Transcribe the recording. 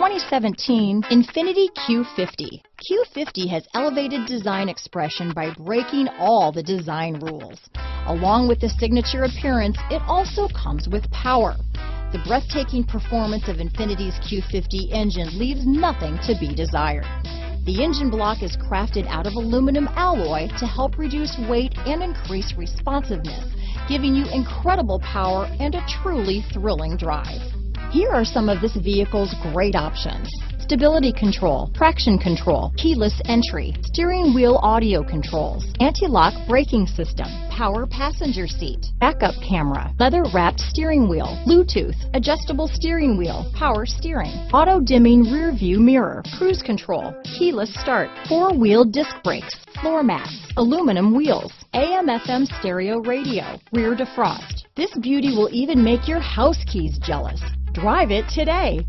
2017 Infiniti Q50. Q50 has elevated design expression by breaking all the design rules. Along with the signature appearance, it also comes with power. The breathtaking performance of Infiniti's Q50 engine leaves nothing to be desired. The engine block is crafted out of aluminum alloy to help reduce weight and increase responsiveness, giving you incredible power and a truly thrilling drive. Here are some of this vehicle's great options: stability control, traction control, keyless entry, steering wheel audio controls, anti-lock braking system, power passenger seat, backup camera, leather-wrapped steering wheel, Bluetooth, adjustable steering wheel, power steering, auto-dimming rear-view mirror, cruise control, keyless start, four-wheel disc brakes, floor mats, aluminum wheels, AM/FM stereo radio, rear defrost. This beauty will even make your house keys jealous. Drive it today.